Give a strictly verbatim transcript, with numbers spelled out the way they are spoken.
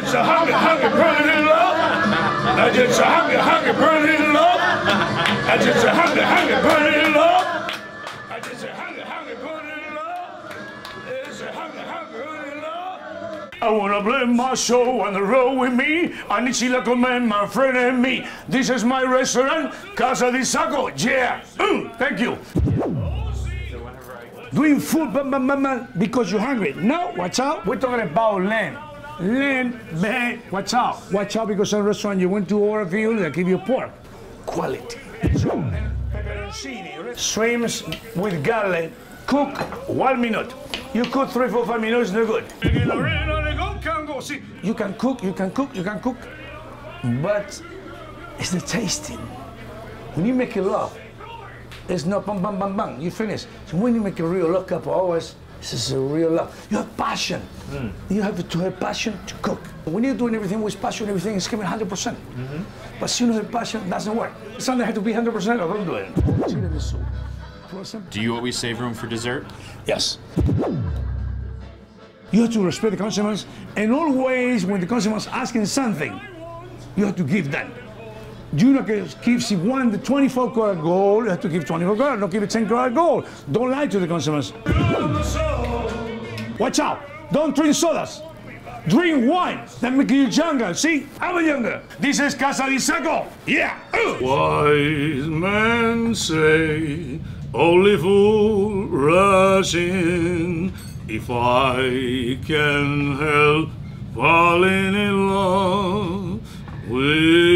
just a hungry, hungry, burning in love. I just a hungry, hungry, burning in love. I just a hungry, hungry, burning in love. I just a hungry, hungry, burning in love. It's a hungry, hungry, burning in love. I wanna blame my soul on the road with me. I need you like a man, my friend and me. This is my restaurant, Casa Di Isacco. Yeah. Mm, thank you. Doing food bam, bam, bam, bam, because you're hungry. No, watch out. We're talking about land. Land, man, watch out. Watch out because some restaurant you went to order for you, they give you pork. Quality. Shrimps with garlic. Cook one minute. You cook three, four, five minutes, no good. You can cook, you can cook, you can cook. But it's the tasting. When you make it love, it's not bang, bang, bang, bang, you finish. So when you make a real love, couple hours, this is a real love. You have passion. Mm. You have to have passion to cook. When you're doing everything with passion, everything is coming one hundred percent. Mm-hmm. But soon as the passion doesn't work. Something has to be one hundred percent or don't do it. Do you always save room for dessert? Yes. You have to respect the customers, and always when the customer's asking something, you have to give them. You know, gives you one the twenty-four karat gold, you have to give twenty-four karat, don't give it ten karat gold. Don't lie to the customers. Watch out, don't drink sodas. Drink wine, that makes you younger, see? I'm younger. This is Casa Di Isacco, yeah. Uh. Wise men say, only fool rush in. If I can help falling in love with